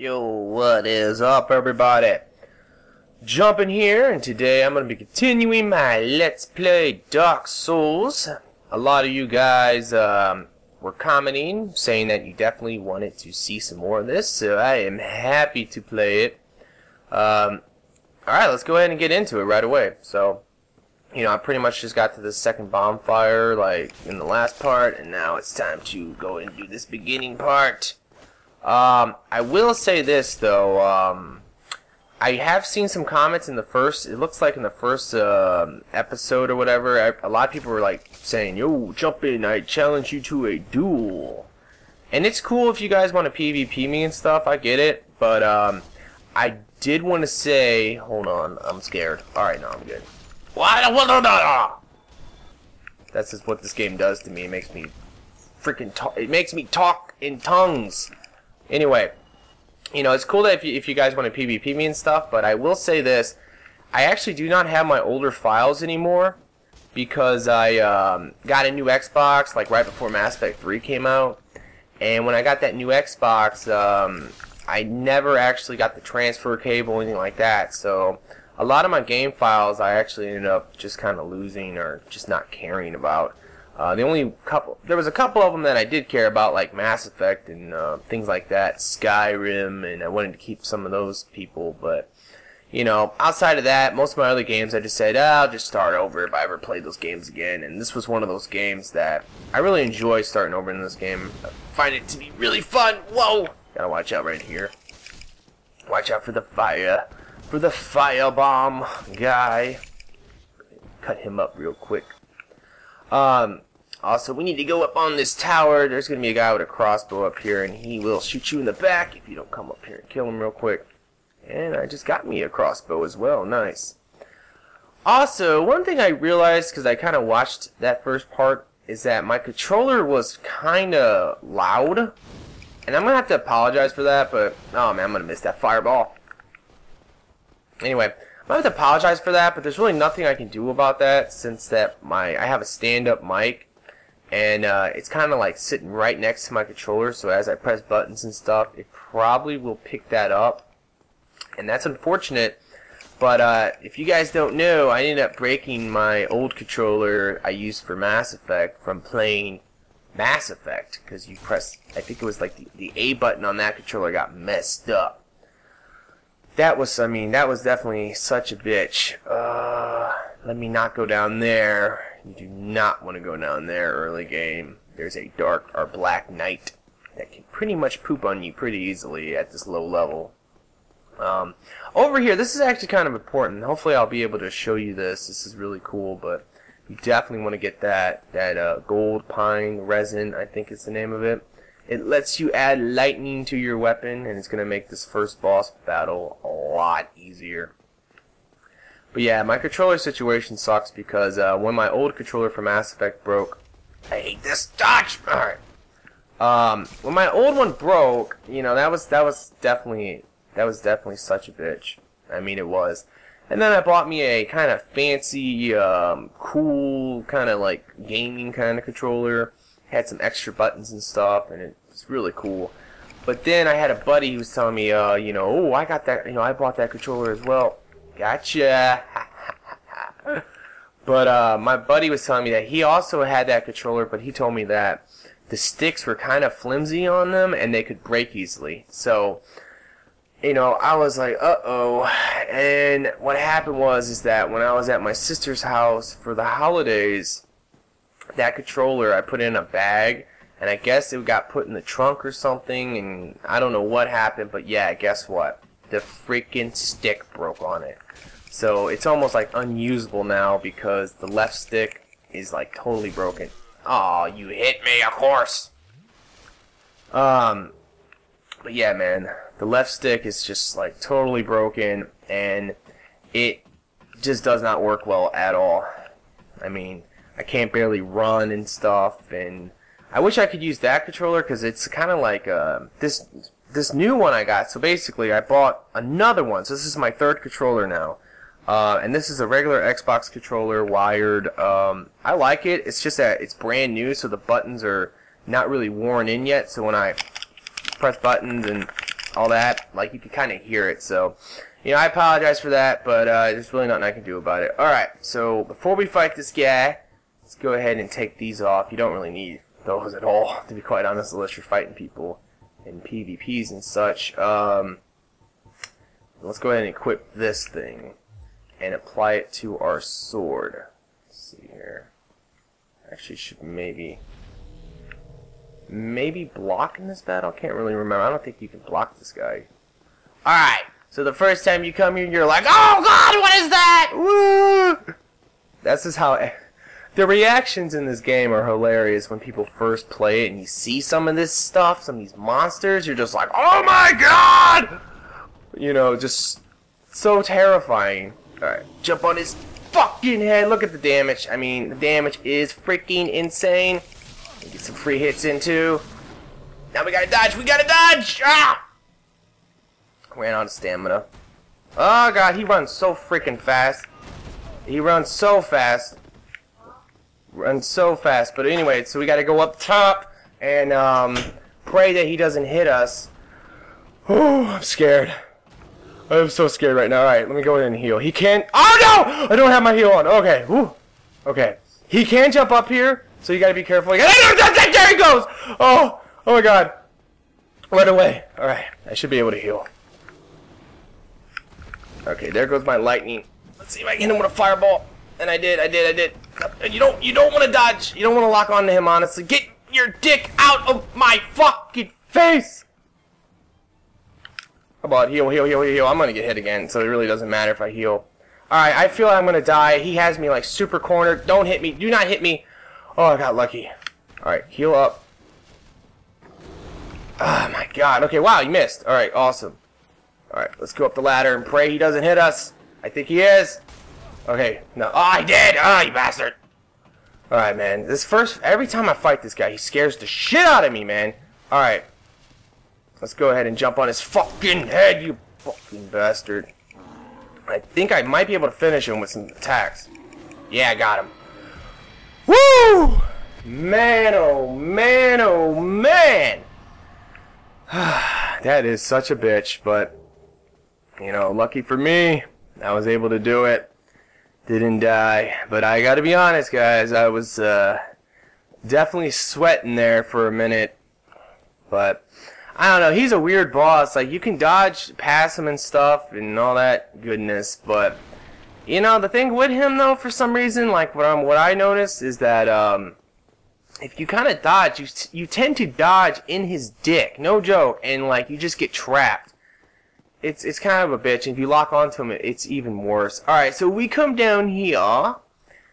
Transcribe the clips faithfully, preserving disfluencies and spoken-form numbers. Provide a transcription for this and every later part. Yo, what is up, everybody? Jumping here, and today I'm going to be continuing my Let's Play Dark Souls. A lot of you guys um, were commenting, saying that you definitely wanted to see some more of this, so I am happy to play it. Um, Alright, let's go ahead and get into it right away. So, you know, I pretty much just got to the second bonfire, like, in the last part, and now it's time to go and do this beginning part. Um, I will say this, though, um, I have seen some comments in the first, it looks like in the first um, episode or whatever, I, a lot of people were like saying, yo, jump in, I challenge you to a duel. And it's cool if you guys want to PvP me and stuff, I get it, but um, I did want to say, hold on, I'm scared. Alright, no, I'm good. That's just what this game does to me, it makes me freaking talk, it makes me talk in tongues. Anyway, you know, it's cool that if you, if you guys want to PvP me and stuff, but I will say this. I actually do not have my older files anymore because I um, got a new Xbox, like, right before Mass Effect three came out. And when I got that new Xbox, um, I never actually got the transfer cable or anything like that. So a lot of my game files I actually ended up just kind of losing or just not caring about. Uh, the only couple, there was a couple of them that I did care about, like Mass Effect and uh, things like that, Skyrim, and I wanted to keep some of those people, but, you know, outside of that, most of my other games I just said, oh, I'll just start over if I ever played those games again, and this was one of those games that I really enjoy starting over in this game. I find it to be really fun. Whoa! Gotta watch out right here. Watch out for the fire, for the firebomb guy. Cut him up real quick. Um... Also, we need to go up on this tower. There's going to be a guy with a crossbow up here, and he will shoot you in the back if you don't come up here and kill him real quick. And I just got me a crossbow as well. Nice. Also, one thing I realized, because I kind of watched that first part, is that my controller was kind of loud. And I'm going to have to apologize for that, but... oh, man, I'm going to miss that fireball. Anyway... I have to apologize for that, but there's really nothing I can do about that since that my I have a stand-up mic, and uh, it's kind of like sitting right next to my controller. So as I press buttons and stuff, it probably will pick that up, and that's unfortunate. But uh, if you guys don't know, I ended up breaking my old controller I used for Mass Effect from playing Mass Effect because you press, I think it was like the, the A button on that controller got messed up. That was, I mean, that was definitely such a bitch. Uh, let me not go down there. You do not want to go down there early game. There's a dark or black knight that can pretty much poop on you pretty easily at this low level. Um, over here, this is actually kind of important. Hopefully I'll be able to show you this. This is really cool, but you definitely want to get that, that uh, gold pine resin, I think is the name of it. It lets you add lightning to your weapon, and it's going to make this first boss battle a lot easier. But yeah, my controller situation sucks because uh, when my old controller from Mass Effect broke... I hate this dodge! Alright. Um, when my old one broke, you know, that was, that was definitely... That was definitely such a bitch. I mean, it was. And then I bought me a kind of fancy, um, cool, kind of like gaming kind of controller. Had some extra buttons and stuff, and it was really cool. But then I had a buddy who was telling me, uh, you know, oh, I got that, you know, I bought that controller as well. Gotcha. But uh, my buddy was telling me that he also had that controller, but he told me that the sticks were kind of flimsy on them, and they could break easily. So, you know, I was like, uh-oh. And what happened was is that when I was at my sister's house for the holidays, that controller I put in a bag, and I guess it got put in the trunk or something, and I don't know what happened, but yeah, guess what? The freaking stick broke on it. So it's almost like unusable now because the left stick is like totally broken. Aw, you hit me, of course! Um, but yeah, man, the left stick is just like totally broken, and it just does not work well at all. I mean... I can't barely run and stuff, and I wish I could use that controller because it's kind of like uh, this this new one I got. So basically, I bought another one. So this is my third controller now, uh, and this is a regular Xbox controller wired. Um, I like it. It's just that it's brand new, so the buttons are not really worn in yet. So when I press buttons and all that. Like, you can kind of hear it, so, you know, I apologize for that, but uh, there's really nothing I can do about it. Alright, so before we fight this guy, let's go ahead and take these off. You don't really need those at all, to be quite honest, unless you're fighting people in PvPs and such. Um, let's go ahead and equip this thing and apply it to our sword. Let's see here. Actually, should maybe... Maybe block in this battle? I can't really remember. I don't think you can block this guy. Alright, so the first time you come here, you're like, oh god, what is that? Woo! That's just how... It, the reactions in this game are hilarious when people first play it and you see some of this stuff, some of these monsters, you're just like, oh my god! You know, just so terrifying. Alright, jump on his fucking head. Look at the damage. I mean, the damage is freaking insane. Get some free hits in too. Now we gotta dodge. We gotta dodge. Ah! Ran out of stamina. Oh god, he runs so freaking fast. He runs so fast. Runs so fast. But anyway, so we gotta go up top and um, pray that he doesn't hit us. Oh, I'm scared. I'm so scared right now. All right, let me go in and heal. He can't. Oh no! I don't have my heal on. Okay. Woo. Okay. He can jump up here. So you gotta be careful. There he goes! Oh! Oh my god. Right away. Alright. I should be able to heal. Okay, there goes my lightning. Let's see if I can hit him with a fireball. And I did, I did, I did. And you don't you don't wanna dodge. You don't wanna lock onto him, honestly. Get your dick out of my fucking face! Come on, heal, heal, heal, heal. I'm gonna get hit again, so it really doesn't matter if I heal. Alright, I feel like I'm gonna die. He has me like super cornered. Don't hit me. Do not hit me. Oh, I got lucky. Alright, heal up. Oh my god. Okay, wow, you missed. Alright, awesome. Alright, let's go up the ladder and pray he doesn't hit us. I think he is. Okay, no. Oh, he did! Oh, you bastard! Alright, man. This first... Every time I fight this guy, he scares the shit out of me, man. Alright. Let's go ahead and jump on his fucking head, you fucking bastard. I think I might be able to finish him with some attacks. Yeah, I got him. Woo! Man, oh man, oh man! That is such a bitch, but, you know, lucky for me, I was able to do it. Didn't die. But I gotta be honest, guys, I was uh, definitely sweating there for a minute. But, I don't know, he's a weird boss. Like, you can dodge past him and stuff and all that goodness, but... You know, the thing with him, though, for some reason, like, what, um, what I noticed is that, um, if you kind of dodge, you, you tend to dodge in his dick, no joke, and, like, you just get trapped. It's, it's kind of a bitch, and if you lock onto him, it's even worse. Alright, so we come down here,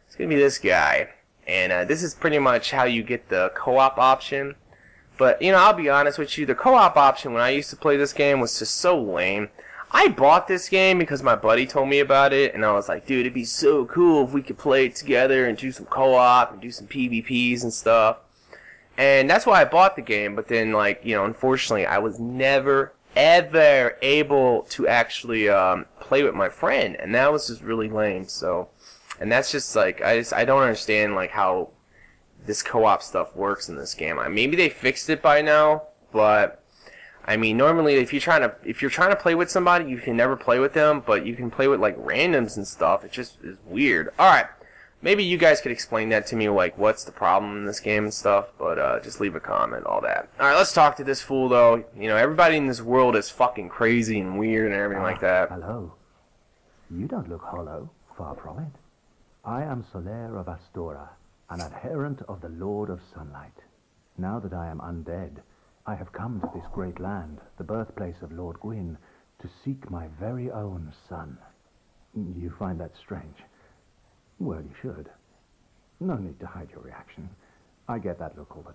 it's gonna be this guy, and, uh, this is pretty much how you get the co-op option, but, you know, I'll be honest with you, the co-op option when I used to play this game was just so lame. I bought this game because my buddy told me about it, and I was like, dude, it'd be so cool if we could play it together and do some co-op and do some PvPs and stuff. And that's why I bought the game, but then, like, you know, unfortunately, I was never, ever able to actually um, play with my friend, and that was just really lame, so... And that's just, like, I just, I don't understand, like, how this co-op stuff works in this game. I, maybe they fixed it by now, but... I mean, normally if you're trying to if you're trying to play with somebody, you can never play with them, but you can play with like randoms and stuff. It just is weird. All right, maybe you guys could explain that to me, like what's the problem in this game and stuff. But uh, just leave a comment, all that. All right, let's talk to this fool though. You know, everybody in this world is fucking crazy and weird and everything like that. Hello. You don't look hollow. Far from it. I am Solaire of Astora, an adherent of the Lord of Sunlight. Now that I am undead, I have come to this great land, the birthplace of Lord Gwyn, to seek my very own son. You find that strange? Well, you should. No need to hide your reaction. I get that look all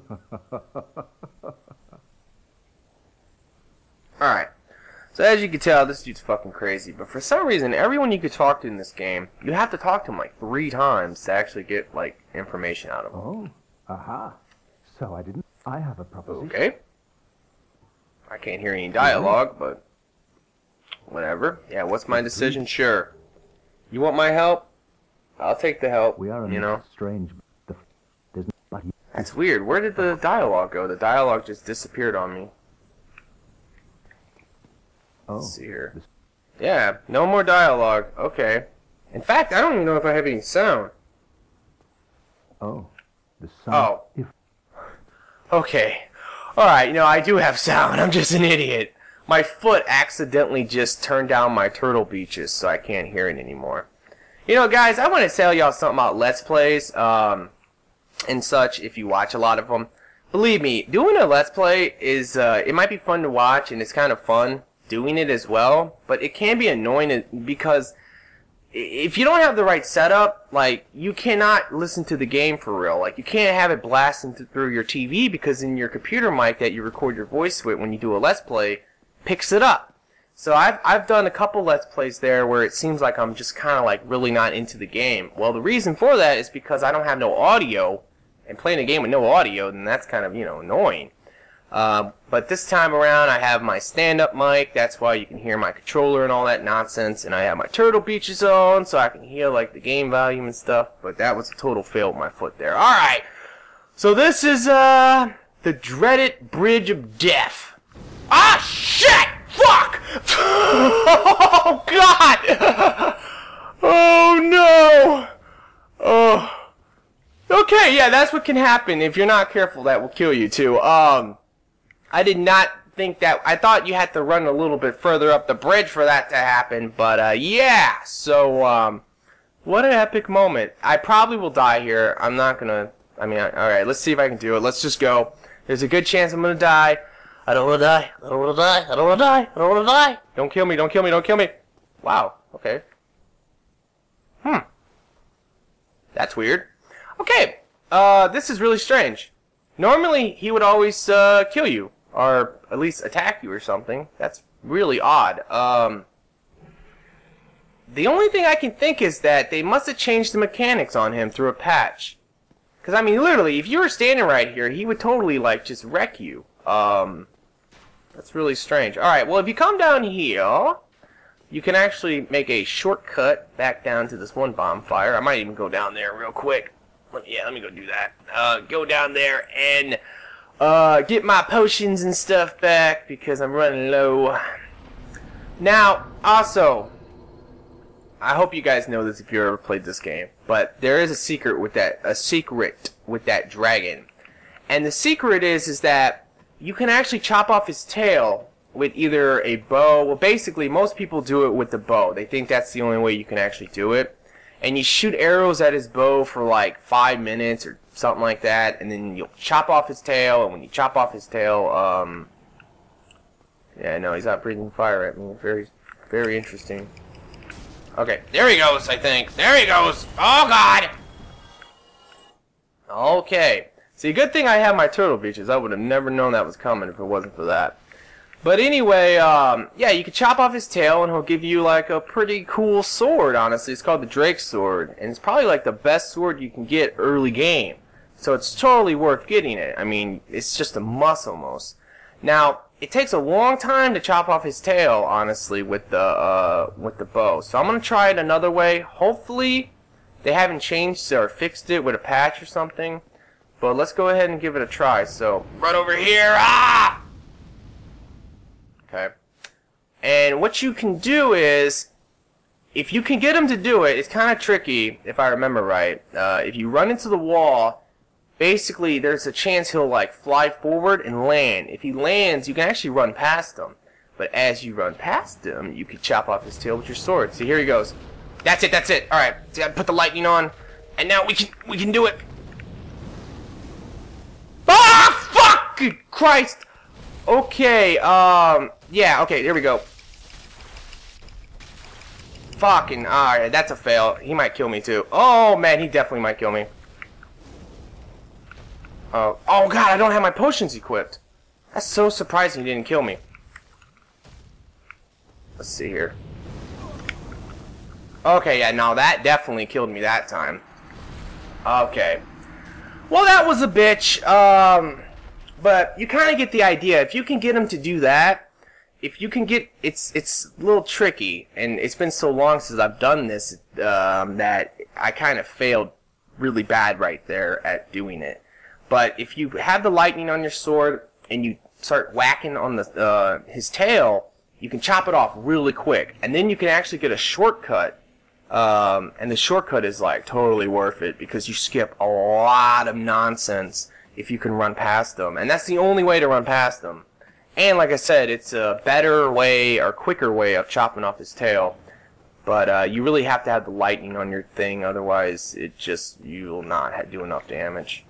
the time. Alright. So as you can tell, this dude's fucking crazy. But for some reason, everyone you could talk to in this game, you have to talk to him like three times to actually get, like, information out of him. Oh, aha. Uh-huh. So I didn't. I have a proposition. Okay. I can't hear any dialogue, but whatever. Yeah, what's my decision? Sure. You want my help? I'll take the help. We are, you know. Strange. That's weird. Where did the dialogue go? The dialogue just disappeared on me. Oh. Let's see here. Yeah, no more dialogue. Okay. In fact, I don't even know if I have any sound. Oh. The sound. Oh. Okay. Alright, you know, I do have sound. I'm just an idiot. My foot accidentally just turned down my Turtle Beaches, so I can't hear it anymore. You know, guys, I want to tell y'all something about Let's Plays um, and such, if you watch a lot of them. Believe me, doing a Let's Play is, uh, it might be fun to watch, and it's kind of fun doing it as well, but it can be annoying because if you don't have the right setup, like, you cannot listen to the game for real. Like, you can't have it blasting through your T V because in your computer mic that you record your voice with when you do a Let's Play picks it up. So I've, I've done a couple Let's Plays there where it seems like I'm just kind of like really not into the game. Well, the reason for that is because I don't have no audio, and playing a game with no audio, then that's kind of, you know, annoying. Uh, but this time around, I have my stand-up mic, that's why you can hear my controller and all that nonsense, and I have my Turtle Beaches on, so I can hear like the game volume and stuff, but that was a total fail with my foot there. Alright, so this is, uh, the dreaded Bridge of Death. Ah, shit! Fuck! Oh, God! Oh, no! Oh. Okay, yeah, that's what can happen. If you're not careful, that will kill you, too. Um, I did not think that... I thought you had to run a little bit further up the bridge for that to happen, but, uh, yeah! So, um, what an epic moment. I probably will die here. I'm not gonna... I mean, alright, let's see if I can do it. Let's just go. There's a good chance I'm gonna die. I don't want to die. I don't want to die. I don't want to die. I don't want to die. Don't kill me. Don't kill me. Don't kill me. Wow. Okay. Hmm. That's weird. Okay. Uh, this is really strange. Normally, he would always, uh, kill you. Or at least attack you or something. That's really odd. Um, the only thing I can think is that they must have changed the mechanics on him through a patch. Because, I mean, literally, if you were standing right here, he would totally, like, just wreck you. Um... That's really strange. Alright, well, if you come down here, you can actually make a shortcut back down to this one bonfire. I might even go down there real quick. Let me, yeah, let me go do that. Uh, go down there and uh, get my potions and stuff back because I'm running low. Now, also, I hope you guys know this if you've ever played this game, but there is a secret with that, a secret with that dragon. And the secret is, is that you can actually chop off his tail with either a bow. Well, basically, most people do it with the bow. They think that's the only way you can actually do it. And you shoot arrows at his bow for like five minutes or something like that, and then you'll chop off his tail. And when you chop off his tail, um, yeah, no, he's not breathing fire at me. Very, very interesting. Okay, there he goes. I think there he goes. Oh God. Okay. See, good thing I have my Turtle Beaches. I would have never known that was coming if it wasn't for that. But anyway, um, yeah, you can chop off his tail and he'll give you, like, a pretty cool sword, honestly. It's called the Drake Sword, and it's probably, like, the best sword you can get early game. So it's totally worth getting it. I mean, it's just a must almost. Now, it takes a long time to chop off his tail, honestly, with the, uh, with the bow. So I'm going to try it another way. Hopefully, they haven't changed or fixed it with a patch or something. But let's go ahead and give it a try. So, run over here. Ah! Okay. And what you can do is, if you can get him to do it, it's kind of tricky, if I remember right. Uh, if you run into the wall, basically there's a chance he'll like fly forward and land. If he lands, you can actually run past him. But as you run past him, you can chop off his tail with your sword. See, here he goes. That's it. That's it. All right. Put the lightning on, and now we can we can do it. Good Christ! Okay, um, yeah, okay, here we go. Fucking, alright, that's a fail. He might kill me too. Oh, man, he definitely might kill me. Oh, oh God, I don't have my potions equipped. That's so surprising he didn't kill me. Let's see here. Okay, yeah, no, that definitely killed me that time. Okay. Well, that was a bitch. Um... But you kind of get the idea. If you can get him to do that, if you can get, it's it's a little tricky, and it's been so long since I've done this um, that I kind of failed really bad right there at doing it. But if you have the lightning on your sword and you start whacking on the uh, his tail, you can chop it off really quick, and then you can actually get a shortcut, um, and the shortcut is like totally worth it because you skip a lot of nonsense if you can run past them, and that's the only way to run past them. And like I said, it's a better way or quicker way of chopping off his tail, but uh, you really have to have the lightning on your thing, otherwise it just, you will not do enough damage.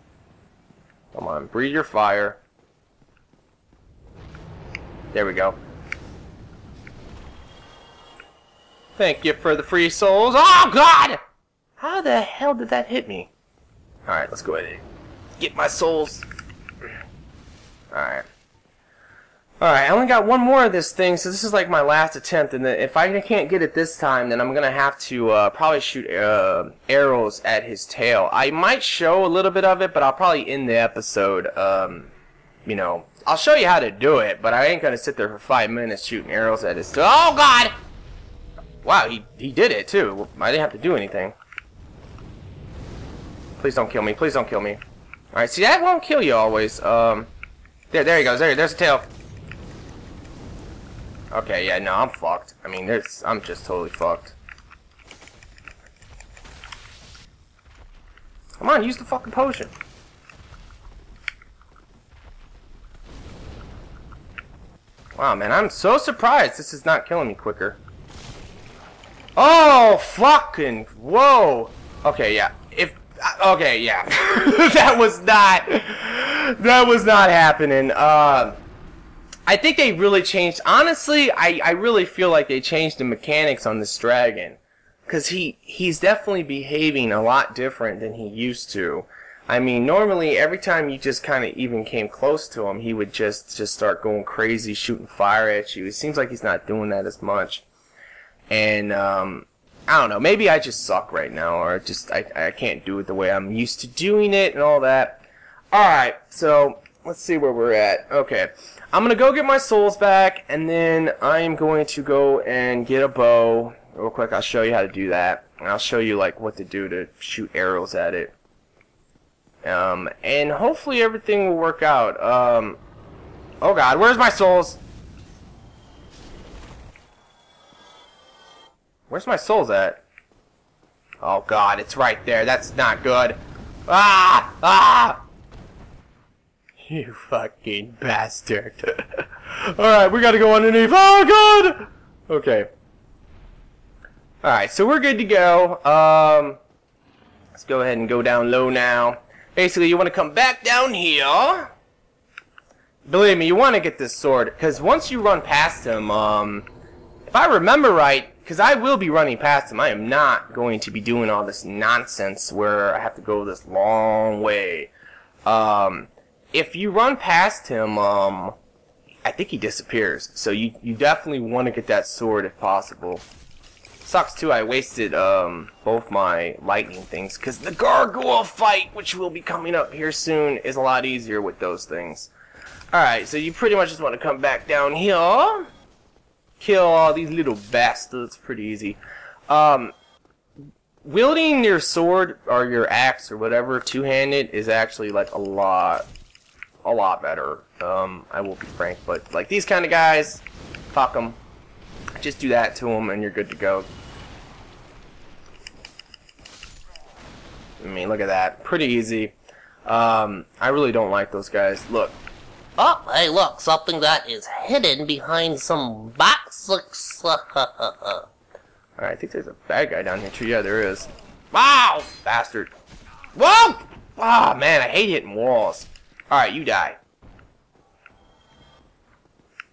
Come on, breathe your fire. There we go. Thank you for the free souls. Oh God! How the hell did that hit me? All right, let's go ahead and get my souls. All right. All right, I only got one more of this thing, so this is like my last attempt. And if I can't get it this time, then I'm gonna have to uh, probably shoot uh, arrows at his tail. I might show a little bit of it, but I'll probably end the episode. Um, you know. I'll show you how to do it, but I ain't gonna sit there for five minutes shooting arrows at his. Oh God! Wow, he he did it too. I didn't have to do anything. Please don't kill me. Please don't kill me. All right, see that won't kill you always. Um, there, there he goes. There, there's a tail. Okay, yeah, no, I'm fucked. I mean, there's, I'm just totally fucked. Come on, use the fucking potion. Wow, man, I'm so surprised this is not killing me quicker. Oh, fucking, whoa. Okay, yeah, if, okay, yeah. That was not, that was not happening. Uh, I think they really changed, honestly, I, I really feel like they changed the mechanics on this dragon. Because he, he's definitely behaving a lot different than he used to. I mean, normally, every time you just kind of even came close to him, he would just, just start going crazy, shooting fire at you. It seems like he's not doing that as much. And, um, I don't know, maybe I just suck right now, or just, I, I can't do it the way I'm used to doing it and all that. Alright, so, let's see where we're at. Okay, I'm going to go get my souls back, and then I'm going to go and get a bow. Real quick, I'll show you how to do that. And I'll show you, like, what to do to shoot arrows at it. Um, and hopefully everything will work out. Um, oh God, where's my souls? Where's my souls at? Oh God, it's right there. That's not good. Ah! Ah! You fucking bastard. Alright, we gotta go underneath. Oh God! Okay. Alright, so we're good to go. Um, let's go ahead and go down low now. Basically, you want to come back down here. Believe me, you want to get this sword, because once you run past him, um, if I remember right, because I will be running past him, I am not going to be doing all this nonsense where I have to go this long way. Um, if you run past him, um, I think he disappears. So you, you definitely want to get that sword if possible. Sucks too, I wasted um, both my lightning things, because the gargoyle fight, which will be coming up here soon, is a lot easier with those things. Alright, so you pretty much just want to come back down here, kill all these little bastards, pretty easy. Um, wielding your sword, or your axe, or whatever, two-handed, is actually like a lot, a lot better. Um, I will be frank, but like these kind of guys, fuck them. Just do that to him and you're good to go. I mean, look at that. Pretty easy. Um, I really don't like those guys. Look. Oh, hey, look. Something that is hidden behind some box. Alright, I think there's a bad guy down here, too. Yeah, there is. Wow! Bastard. Whoa! Ah, man, I hate hitting walls. Alright, you die.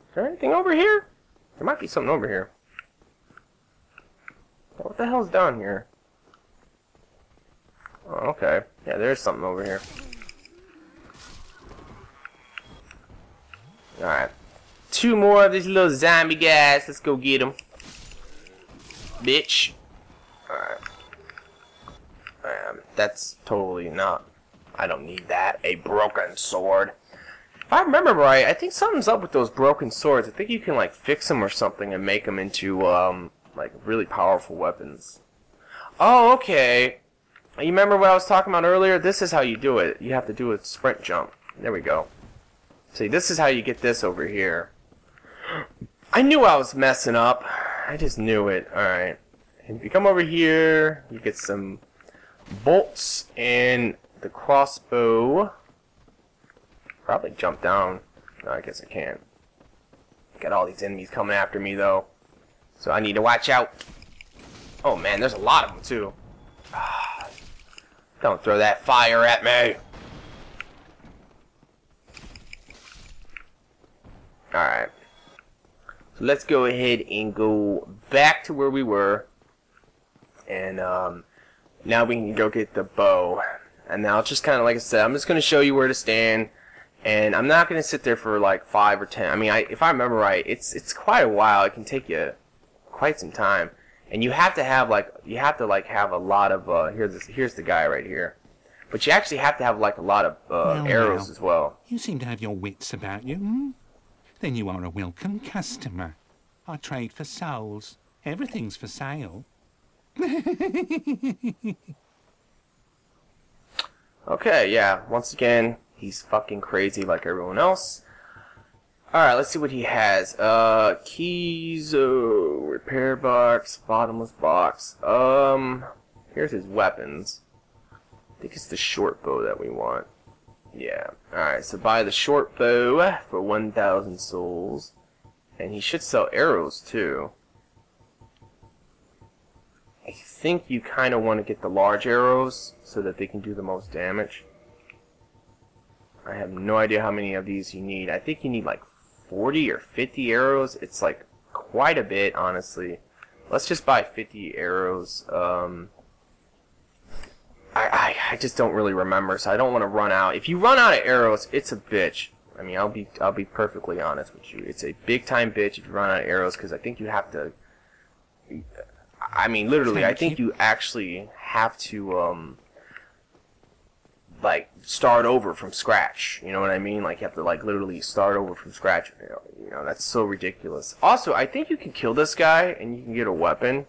Is there anything over here? There might be something over here. What the hell's down here? Oh, okay. Yeah, there's something over here. Alright. Two more of these little zombie guys. Let's go get them. Bitch. Alright. Um, that's totally not... I don't need that. A broken sword. If I remember right, I think something's up with those broken swords. I think you can like fix them or something and make them into um, like really powerful weapons. Oh, okay. You remember what I was talking about earlier? This is how you do it. You have to do a sprint jump. There we go. See, this is how you get this over here. I knew I was messing up. I just knew it. Alright. If you come over here, you get some bolts and the crossbow. Probably jump down. No, I guess I can't. Got all these enemies coming after me, though. So I need to watch out. Oh, man, there's a lot of them, too. Don't throw that fire at me. Alright. So let's go ahead and go back to where we were. And um, now we can go get the bow. And now, just kind of like I said, I'm just going to show you where to stand. And I'm not going to sit there for like five or ten. I mean, I, if I remember right, it's it's quite a while. It can take you quite some time. And you have to have like you have to like have a lot of uh, here's this, here's the guy right here, but you actually have to have like a lot of uh, now, arrows now. as well. You seem to have your wits about you. Hmm? Then you are a welcome customer. I trade for souls. Everything's for sale. Okay, yeah. Once again, he's fucking crazy like everyone else. Alright, let's see what he has. Uh, keys, oh, repair box, bottomless box. Um, here's his weapons. I think it's the short bow that we want. Yeah. Alright, so buy the short bow for one thousand souls. And he should sell arrows, too. I think you kind of want to get the large arrows so that they can do the most damage. I have no idea how many of these you need. I think you need like forty or fifty arrows. It's like quite a bit, honestly. Let's just buy fifty arrows. Um, I, I I just don't really remember, so I don't want to run out. If you run out of arrows, it's a bitch. I mean, I'll be I'll be perfectly honest with you. It's a big time bitch if you run out of arrows, because I think you have to. I mean, literally, I think you actually have to. Um, like start over from scratch, you know what I mean? Like you have to like literally start over from scratch, you know, you know that's so ridiculous. Also, I think you can kill this guy and you can get a weapon,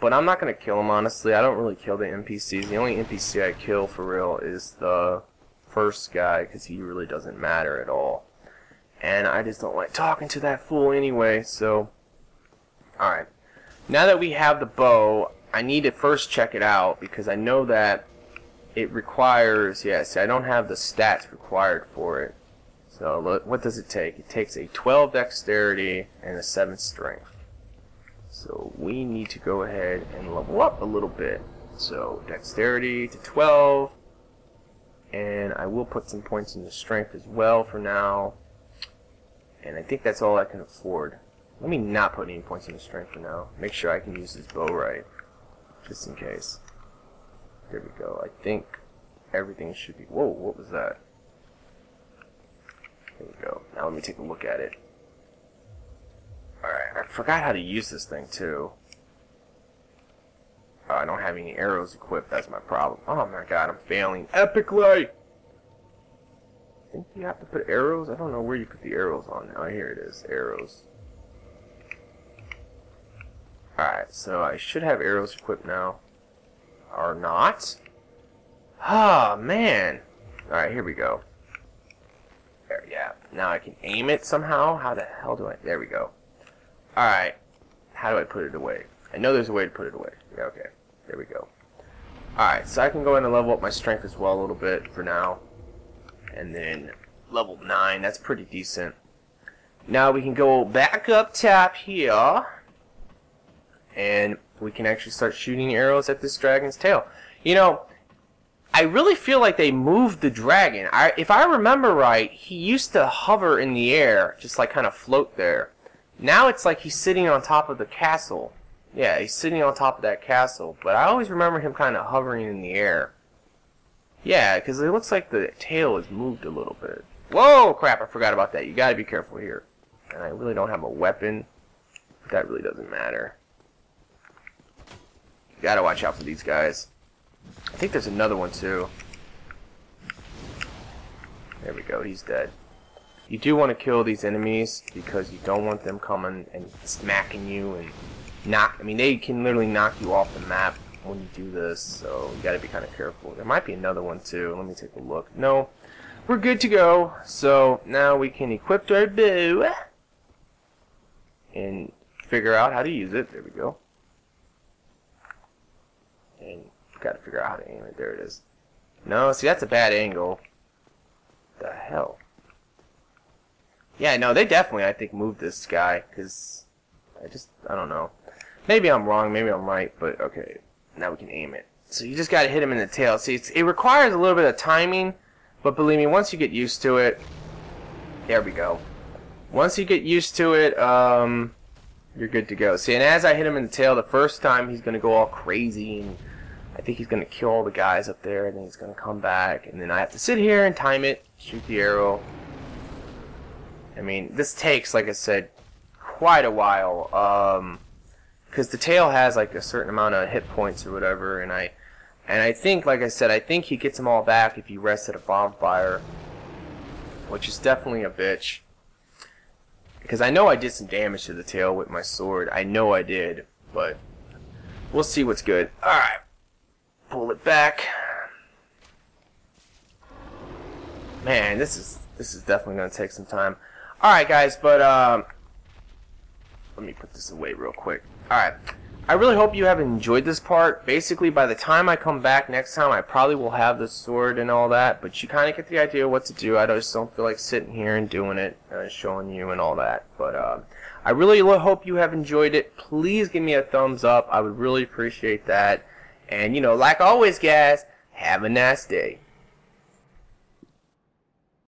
but I'm not gonna kill him, honestly. I don't really kill the N P Cs. The only N P C I kill for real is the first guy, because he really doesn't matter at all, and I just don't like talking to that fool anyway. So alright, now that we have the bow, I need to first check it out, because I know that it requires, yes, I don't have the stats required for it. So look, what does it take? It takes a twelve dexterity and a seven strength. So we need to go ahead and level up a little bit. So dexterity to twelve. And I will put some points into strength as well for now. And I think that's all I can afford. Let me not put any points into strength for now. Make sure I can use this bow right. Just in case. There we go. I think everything should be... Whoa, what was that? There we go. Now let me take a look at it. Alright, I forgot how to use this thing, too. Oh, I don't have any arrows equipped. That's my problem. Oh my god, I'm failing epically! I think you have to put arrows? I don't know where you put the arrows on now. Here it is. Arrows. Alright, so I should have arrows equipped now. Or not. Ah, man. Alright, here we go. There, yeah. Now I can aim it somehow. How the hell do I... There we go. Alright. How do I put it away? I know there's a way to put it away. Yeah, okay. There we go. Alright, so I can go in and level up my strength as well a little bit for now. And then level nine. That's pretty decent. Now we can go back up top here. And... we can actually start shooting arrows at this dragon's tail. You know, I really feel like they moved the dragon. I, if I remember right, he used to hover in the air, just like kind of float there. Now it's like he's sitting on top of the castle. Yeah, he's sitting on top of that castle. But I always remember him kind of hovering in the air. Yeah, because it looks like the tail has moved a little bit. Whoa, crap, I forgot about that. You got to be careful here. And I really don't have a weapon. But that really doesn't matter. You gotta watch out for these guys. I think there's another one too. There we go, he's dead. You do want to kill these enemies, because you don't want them coming and smacking you and knock. I mean, they can literally knock you off the map when you do this, so you gotta be kind of careful. There might be another one too. Let me take a look. No, we're good to go. So now we can equip our bow. and figure out how to use it. There we go. And gotta figure out how to aim it. There it is. No, see, that's a bad angle. The hell? Yeah, no, they definitely, I think, moved this guy, because I just, I don't know. Maybe I'm wrong, maybe I'm right, but okay, now we can aim it. So you just gotta hit him in the tail. See, it's, it requires a little bit of timing, but believe me, once you get used to it, there we go. Once you get used to it, um, you're good to go. See, and as I hit him in the tail the first time, he's gonna go all crazy, and I think he's gonna kill all the guys up there, and then he's gonna come back, and then I have to sit here and time it, shoot the arrow. I mean, this takes, like I said, quite a while, um, because the tail has like a certain amount of hit points or whatever, and I, and I think, like I said, I think he gets them all back if you rest at a bonfire, which is definitely a bitch, because I know I did some damage to the tail with my sword. I know I did, but we'll see what's good. All right, pull it back. Man, this is this is definitely gonna take some time. Alright guys, but um, let me put this away real quick. Alright, I really hope you have enjoyed this part. Basically, by the time I come back next time, I probably will have the sword and all that, but you kind of get the idea of what to do. I just don't feel like sitting here and doing it, uh, showing you and all that. But uh, I really hope you have enjoyed it. Please give me a thumbs up. I would really appreciate that. And, you know, like always, guys, have a nice day.